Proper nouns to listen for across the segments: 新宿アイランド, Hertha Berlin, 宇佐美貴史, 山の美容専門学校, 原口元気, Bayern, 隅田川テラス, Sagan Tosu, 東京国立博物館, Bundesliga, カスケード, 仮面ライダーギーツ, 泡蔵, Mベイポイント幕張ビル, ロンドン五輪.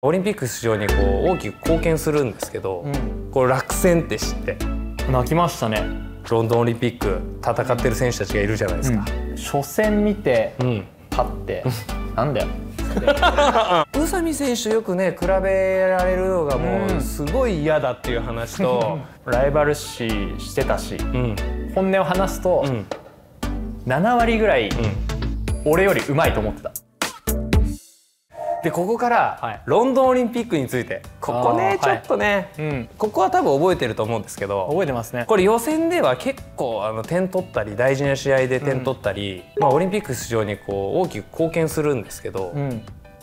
オリンピック出場にこう大きく貢献するんですけど、こう落選って知って泣きましたね。ロンドンオリンピック戦ってる選手たちがいるじゃないですか。初戦見て勝ってなんだよ。宇佐美選手よくね比べられるのがもうすごい嫌だっていう話とライバル視してたし、本音を話すと7割ぐらい俺よりうまいと思ってた。でここからロンドンオリンピックについて、ここねちょっとね、ここは多分覚えてると思うんですけど、覚えてますね。これ予選では結構点取ったり大事な試合で点取ったり、まあオリンピック出場にこう大きく貢献するんですけど、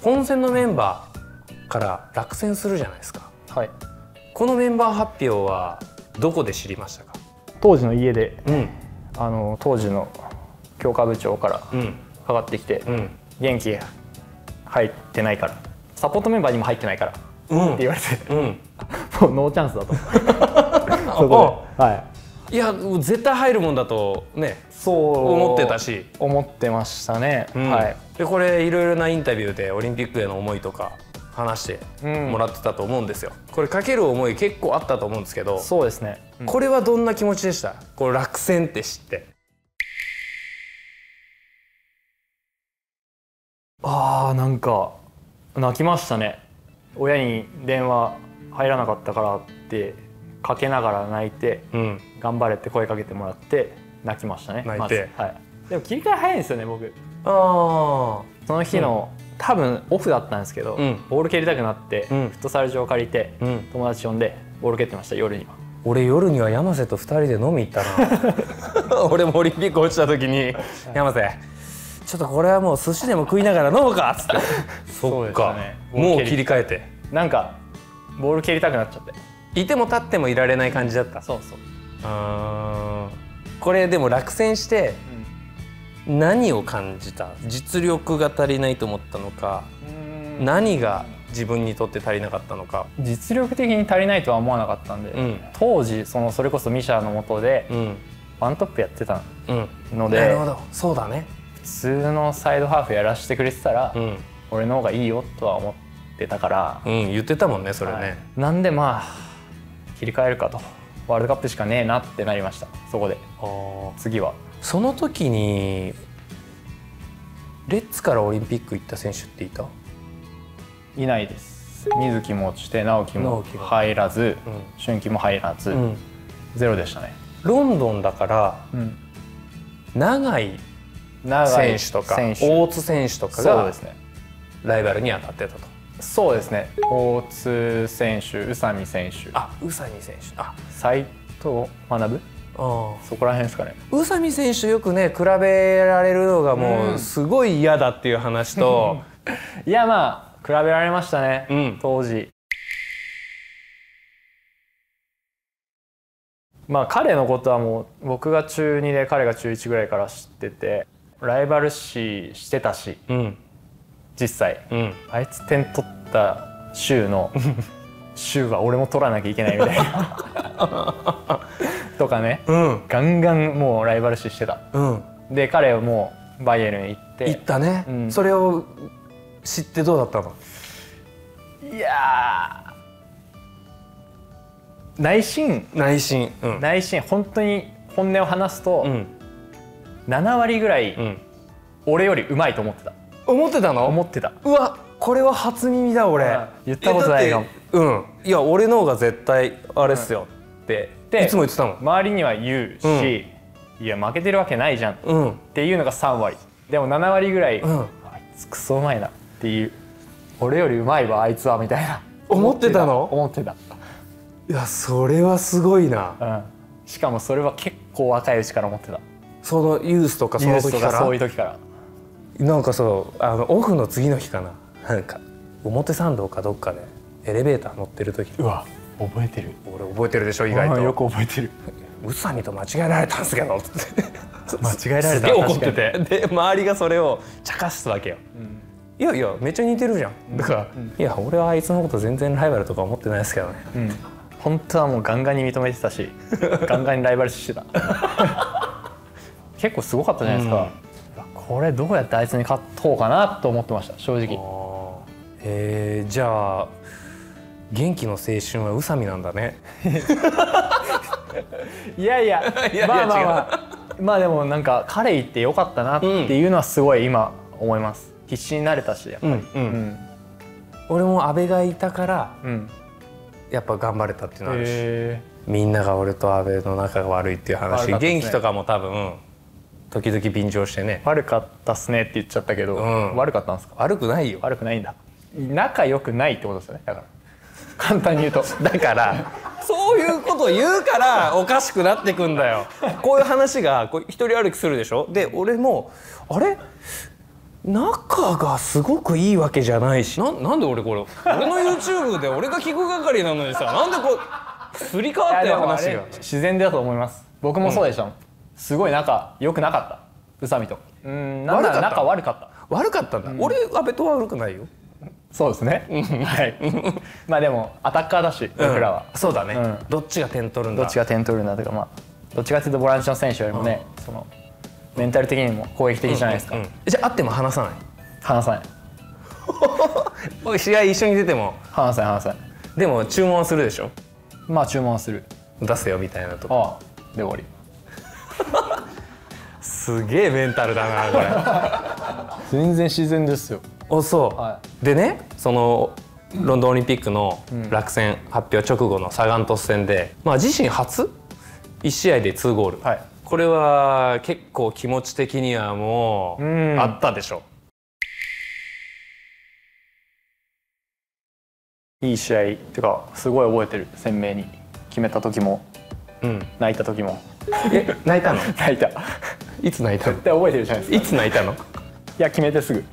本戦のメンバーから落選するじゃないですか。はい、このメンバー発表はどこで知りましたか？当時の家で、当時の強化部長からかかってきて、元気入ってないから、サポートメンバーにも入ってないからって言われて、もうノーチャンスだと。そこで、いや絶対入るもんだとね、そう思ってたし、思ってましたね。でこれいろいろなインタビューでオリンピックへの思いとか話してもらってたと思うんですよ。これかける思い結構あったと思うんですけど、そうですね。これはどんな気持ちでした？こう落選って知って。ああなんか泣きましたね。親に電話入らなかったからってかけながら泣いて、頑張れって声かけてもらって泣きましたね。泣いて、でも切り替え早いんですよね僕。その日の、多分オフだったんですけど、ボール蹴りたくなって、フットサル場借りて、友達呼んでボール蹴ってました。夜には俺夜には山瀬と2人で飲み行ったな。俺もオリンピック落ちた時に山瀬ちょっとこれはもう寿司でも食いながら飲むかっつって。そっか、もう切り替えてなんかボール蹴りたくなっちゃって、いても立ってもいられない感じだった。そうそう。これでも落選して何を感じた？実力が足りないと思ったのか、何が自分にとって足りなかったのか。実力的に足りないとは思わなかったんで、当時それこそミシャの下でワントップやってたので、なるほど、そうだね、普通のサイドハーフやらせてくれてたら、俺の方がいいよとは思ってたから、言ってたもんねそれね、なんでまあ切り替えるかと、ワールドカップしかねえなってなりました。そこで次はその時にレッツからオリンピック行った選手っていた？いないです。水木も落ちて直樹も入らず、俊樹も入らず、ゼロでしたね。ロンドンだから、長い選手とか大津選手とかがライバルに当たってたと。そうですね、大津選手、宇佐美選手、宇佐美選手、斎藤学、そこら辺ですかね。宇佐美選手よくね比べられるのがもうすごい嫌だっていう話と、いやまあ比べられましたね、当時。まあ彼のことはもう僕が中2で彼が中1ぐらいから知ってて。ライバル視してたし、実際、あいつ点取った週の週は俺も取らなきゃいけないみたいなとかね、ガンガンもうライバル視してた、で彼はもうバイエルン行ったね、それを知ってどうだったの？いや内心本当に本音を話すと、7割ぐらい、俺よりうまいと思ってた。思ってたの？思ってた。うわ、これは初耳だ俺。言ったことないかも。いや俺の方が絶対あれっすよっていつも言ってたもん。周りには言うし、いや負けてるわけないじゃんっていうのが3割。でも7割ぐらい、あいつクソうまいなっていう、俺よりうまいわあいつはみたいな。思ってたの？思ってた。いやそれはすごいな。しかもそれは結構若いうちから思ってた。そのユースとかその時から、そういう時からなんかそうオフの次の日かな、なんか表参道かどっかでエレベーター乗ってる時に、うわ覚えてる、俺覚えてるでしょ、意外とよく覚えてる、宇佐美と間違えられたんですけどって間違えられた、怒ってて、で周りがそれを茶化すわけよ、いやいやめっちゃ似てるじゃん、だからいや俺はあいつのこと全然ライバルとか思ってないですけどね、本当はもうガンガンに認めてたし、ガンガンにライバル視してた。結構すごかったじゃないですか、これどうやってあいつに勝とうかなと思ってました正直。じゃあ元気の青春は宇佐美なんだね。いやいや、まあまあまあでもなんか彼行ってよかったなっていうのはすごい今思います。必死になれたしやっぱり。俺も阿部がいたからやっぱ頑張れたっていうのあるし、みんなが俺と阿部の仲が悪いっていう話、元気とかも多分時々便乗してね。悪かったっすねって言っちゃったけど、悪かったんですか？悪くないよ。悪くないんだ。仲良くないってことですよね。だから簡単に言うとだからそういうことを言うからおかしくなってくんだよ。こういう話がこう一人歩きするでしょ。で俺もあれ仲がすごくいいわけじゃないし、なんで俺これ俺の YouTube で俺が聞く係なのにさ、なんでこうすり替わったよ話が。自然だと思います。僕もそうでしたもん。すごい仲良くなかった宇佐美と。なんなら仲悪かった。悪かったんだ。俺阿部とは悪くないよ。そうですね。はい。まあでもアタッカーだし僕らは。そうだね。どっちが点取るんだ。どっちが点取るんだとか、まあどっちかというとボランチの選手よりもね、そのメンタル的にも攻撃的じゃないですか。じゃあ会っても話さない。話さない。僕試合一緒に出ても話さない話さない。でも注文するでしょ。まあ注文する。出せよみたいなとか。で終わり。すげえメンタルだなこれ。全然自然ですよ。おそう、はい、でね、そのロンドンオリンピックの落選発表直後のサガン鳥栖戦で、まあ、自身初1試合で2ゴール、はい、これは結構気持ち的にはもうあったでしょ。いい試合ってかすごい覚えてる。鮮明に決めた時も、泣いた時も。え、泣いたの？泣いた。いつ泣いたの？絶対覚えてるじゃないですか。いつ泣いたの？いや決めてすぐ。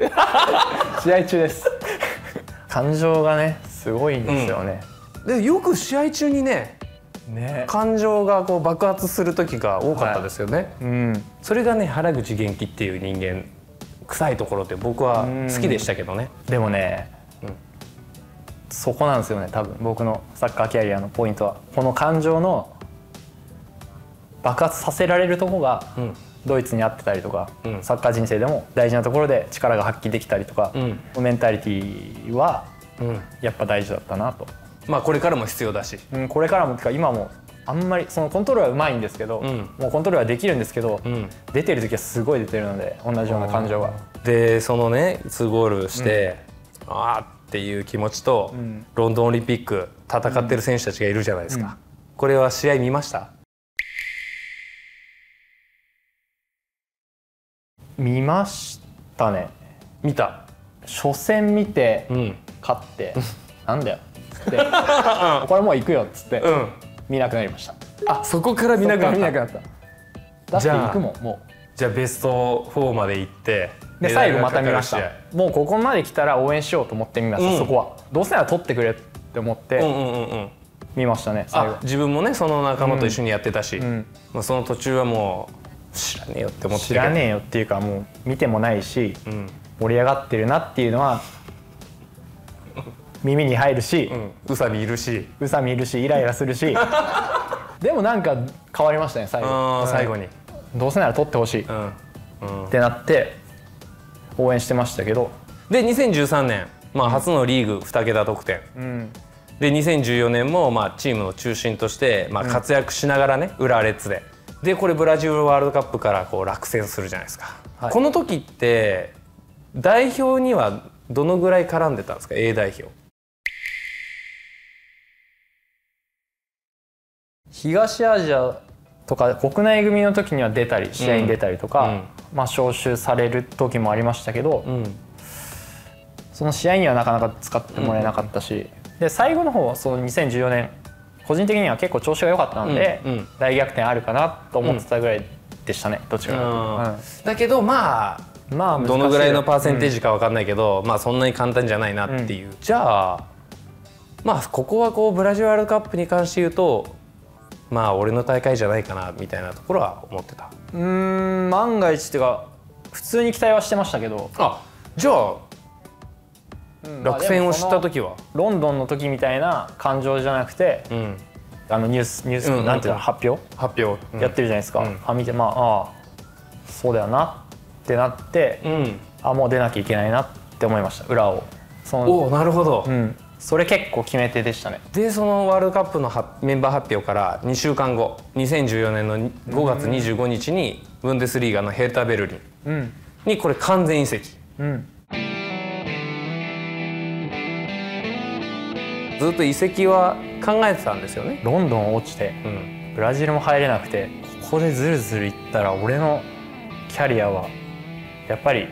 試合中です。感情がねすごいんですよね。でよく試合中にね、感情がこう爆発する時が多かったですよね。それがね原口元気っていう人間臭いところで僕は好きでしたけどね。でもね、そこなんですよね。多分僕のサッカーキャリアのポイントはこの感情の爆発させられるとこが。ドイツに合ってたりとか、サッカー人生でも大事なところで力が発揮できたりとか、メンタリティーはやっぱ大事だったなと。まあこれからも必要だし、これからもってか今もあんまりそのコントロールはうまいんですけど、もうコントロールはできるんですけど、出てる時はすごい出てるので同じような感情が。でそのね2ゴールして、ああっていう気持ちと、ロンドンオリンピック戦ってる選手たちがいるじゃないですか。これは試合見ました？見ましたね。見た。初戦見て、勝ってなんだよっつってこれもう行くよっつって、見なくなりました。あ、そこから見なくなった。だって行くもん。もうじゃあベスト4まで行ってで最後また見ました。もうここまで来たら応援しようと思って見ました。そこはどうせなら取ってくれって思って見ましたね最後。自分もねその仲間と一緒にやってたし、その途中はもう知らねえよって思って。知らねえよっていうかもう見てもないし、盛り上がってるなっていうのは耳に入るし、宇佐美いるしイライラするしでもなんか変わりましたね最後。にどうせなら取ってほしいってなって応援してましたけど。で2013年まあ初のリーグ2桁得点、で2014年もまあチームの中心としてまあ活躍しながらね、浦和レッズで。でこれブラジルワールドカップからこう落選するじゃないですか、この時って代表にはどのぐらい絡んでたんですか？ A 代表。東アジアとか国内組の時には出たり試合に出たりとか、まあ招集される時もありましたけど、その試合にはなかなか使ってもらえなかったし、で最後の方はその2014年個人的には結構調子が良かったので、大逆転あるかなと思ってたぐらいでしたね、どっちかだけど。まあどのぐらいのパーセンテージか分かんないけど、まあそんなに簡単じゃないなっていう。じゃあまあここはこうブラジルワールドカップに関して言うとまあ俺の大会じゃないかなみたいなところは思ってた。万が一っていうか普通に期待はしてましたけど。あ、じゃあ落選を知った時はロンドンの時みたいな感情じゃなくて、ニュースなんていうの、発表やってるじゃないですか。見てまあそうだよなってなって、もう出なきゃいけないなって思いました。裏をおお、なるほど、うん、それ結構決め手でしたね。でそのワールドカップのメンバー発表から2週間後2014年の5月25日にブンデスリーガのヘルタ・ベルリンにこれ完全移籍、うん、ずっと移籍は考えてたんですよね。ロンドン落ちて、うん、ブラジルも入れなくて、ここでずるずるいったら俺のキャリアはやっぱり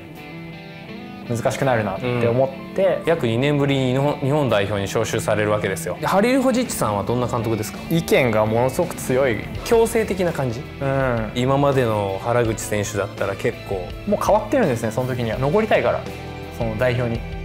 難しくなるなって思って、うん、約2年ぶりに日本代表に招集されるわけですよ。ハリルホジッチさんはどんな監督ですか？意見がものすごく強い、強制的な感じ、うん、今までの原口選手だったら結構もう変わってるんですね。その時には残りたいからその代表に。